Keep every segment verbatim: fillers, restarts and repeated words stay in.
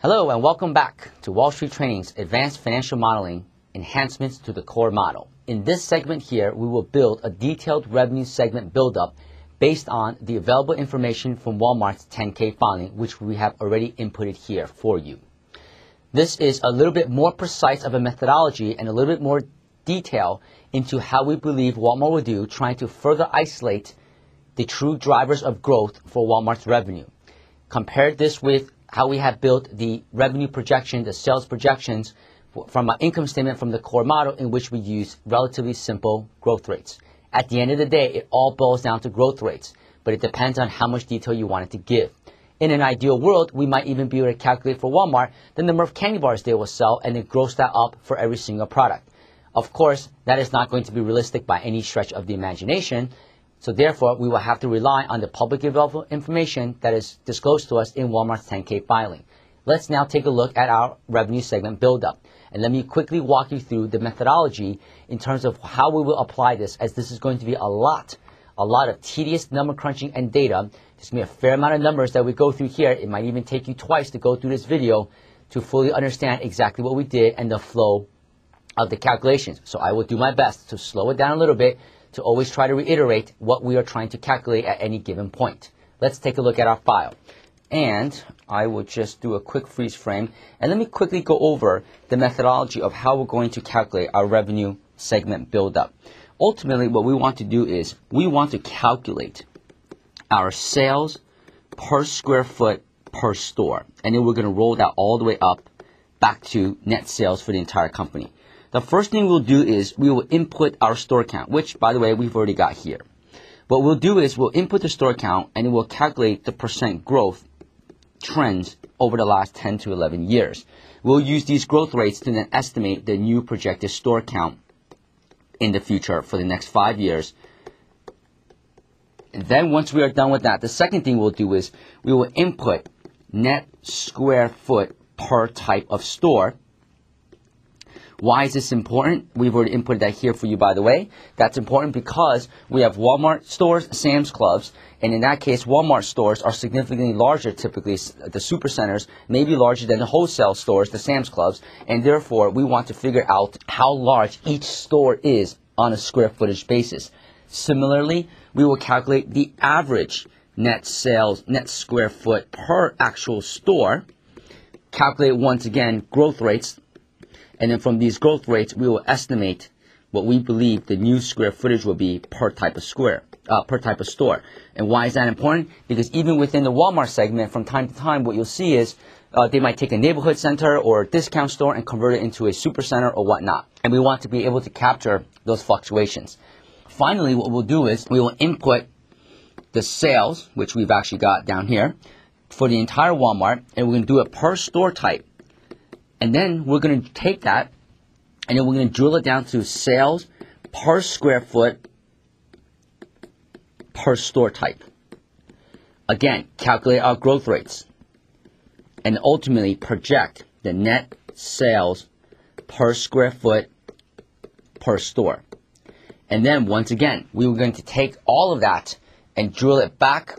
Hello and welcome back to Wall Street Training's Advanced Financial Modeling Enhancements to the Core Model. In this segment here, we will build a detailed revenue segment buildup based on the available information from Walmart's ten K filing, which we have already inputted here for you. This is a little bit more precise of a methodology and a little bit more detail into how we believe Walmart will do, trying to further isolate the true drivers of growth for Walmart's revenue. Compare this with how we have built the revenue projection, the sales projections from our income statement from the core model, in which we use relatively simple growth rates. At the end of the day, it all boils down to growth rates, but it depends on how much detail you wanted to give. In an ideal world, we might even be able to calculate for Walmart the number of candy bars they will sell and then gross that up for every single product. Of course, that is not going to be realistic by any stretch of the imagination. So therefore, we will have to rely on the public available information that is disclosed to us in Walmart's ten K filing. Let's now take a look at our revenue segment buildup. And let me quickly walk you through the methodology in terms of how we will apply this, as this is going to be a lot, a lot of tedious number crunching and data. There's going to be a fair amount of numbers that we go through here. It might even take you twice to go through this video to fully understand exactly what we did and the flow of the calculations. So I will do my best to slow it down a little bit, to always try to reiterate what we are trying to calculate at any given point. Let's take a look at our file. And I will just do a quick freeze frame. And let me quickly go over the methodology of how we're going to calculate our revenue segment buildup. Ultimately, what we want to do is we want to calculate our sales per square foot per store. And then we're going to roll that all the way up back to net sales for the entire company. The first thing we'll do is we will input our store count, which, by the way, we've already got here. What we'll do is we'll input the store count, and it will calculate the percent growth trends over the last ten to eleven years. We'll use these growth rates to then estimate the new projected store count in the future for the next five years. And then once we are done with that, the second thing we'll do is we will input net square foot per type of store. Why is this important? We've already inputted that here for you, by the way. That's important because we have Walmart stores, Sam's Clubs, and in that case, Walmart stores are significantly larger, typically the supercenters, maybe larger than the wholesale stores, the Sam's Clubs, and therefore we want to figure out how large each store is on a square footage basis. Similarly, we will calculate the average net sales, net square foot per actual store, calculate once again growth rates, and then from these growth rates, we will estimate what we believe the new square footage will be per type of square, uh, per type of store. And why is that important? Because even within the Walmart segment, from time to time, what you'll see is uh, they might take a neighborhood center or a discount store and convert it into a supercenter or whatnot. And we want to be able to capture those fluctuations. Finally, what we'll do is we will input the sales, which we've actually got down here, for the entire Walmart, and we're going to do it per store type. And then we're going to take that, and then we're going to drill it down to sales per square foot per store type. Again, calculate our growth rates, and ultimately project the net sales per square foot per store. And then once again, we were going to take all of that and drill it back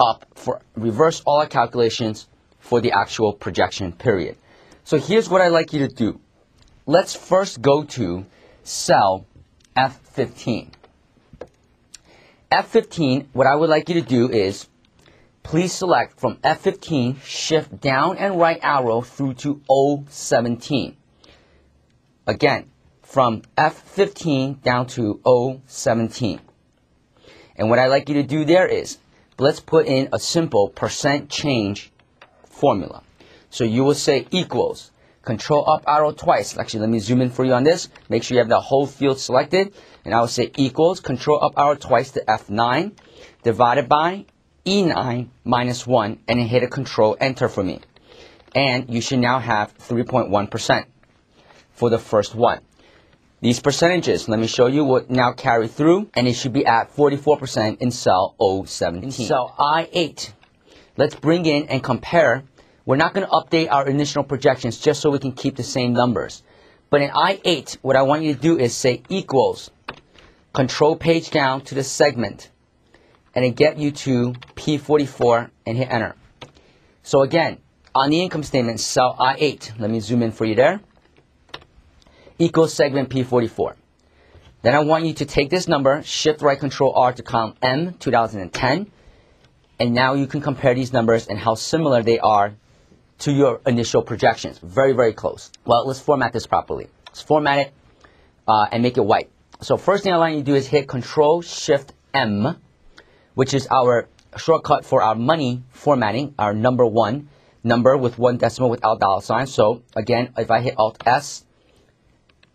up for reverse all our calculations for the actual projection period. So here's what I'd like you to do. Let's first go to cell F fifteen. F fifteen, what I would like you to do is please select from F fifteen, shift down and right arrow through to O seventeen. Again, from F fifteen down to O seventeen. And what I'd like you to do there is let's put in a simple percent change formula. So you will say equals, control up arrow twice. Actually, let me zoom in for you on this. Make sure you have the whole field selected. And I will say equals, control up arrow twice to F nine, divided by E nine minus one, and then hit a control enter for me. And you should now have three point one percent for the first one. These percentages, let me show you what now carry through, and it should be at forty-four percent in cell O seventeen. In cell I eight, let's bring in and compare. We're not going to update our initial projections just so we can keep the same numbers. But in I eight, what I want you to do is say equals, control page down to the segment, and it get you to P forty-four and hit enter. So again, on the income statement, cell I eight, let me zoom in for you there, equals segment P forty-four. Then I want you to take this number, shift right control R to column M, two thousand ten, and now you can compare these numbers and how similar they are to your initial projections. Very, very close. Well, let's format this properly. Let's format it uh, and make it white. So first thing I want you to do is hit control shift M, which is our shortcut for our money formatting, our number one, number with one decimal without dollar sign. So again, if I hit Alt S,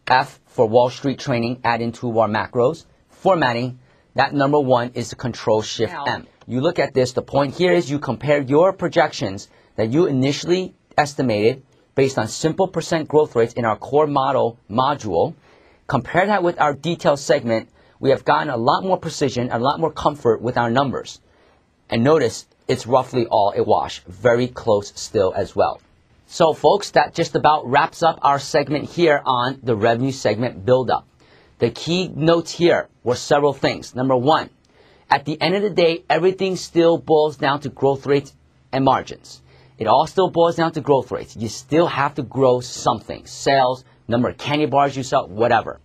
F for Wall Street Training, add in toolbar macros, formatting, that number one is the control shift M. You look at this, the point here is you compare your projections that you initially estimated based on simple percent growth rates in our core model module. Compare that with our detailed segment, we have gotten a lot more precision, a lot more comfort with our numbers. And notice, it's roughly all a wash, very close still as well. So folks, that just about wraps up our segment here on the revenue segment buildup. The key notes here were several things. Number one, at the end of the day, everything still boils down to growth rates and margins. It all still boils down to growth rates. You still have to grow something, sales, number of candy bars you sell, whatever.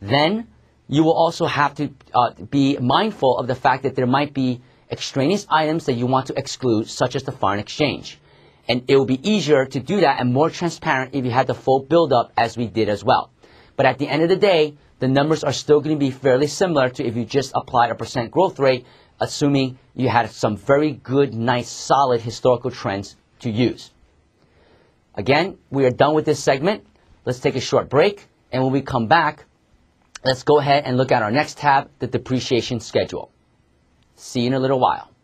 Then you will also have to uh, be mindful of the fact that there might be extraneous items that you want to exclude, such as the foreign exchange. And it will be easier to do that and more transparent if you had the full buildup as we did as well. But at the end of the day, the numbers are still going to be fairly similar to if you just applied a percent growth rate, assuming you had some very good, nice, solid historical trends to use. Again, we are done with this segment. Let's take a short break, and when we come back, let's go ahead and look at our next tab, the depreciation schedule. See you in a little while.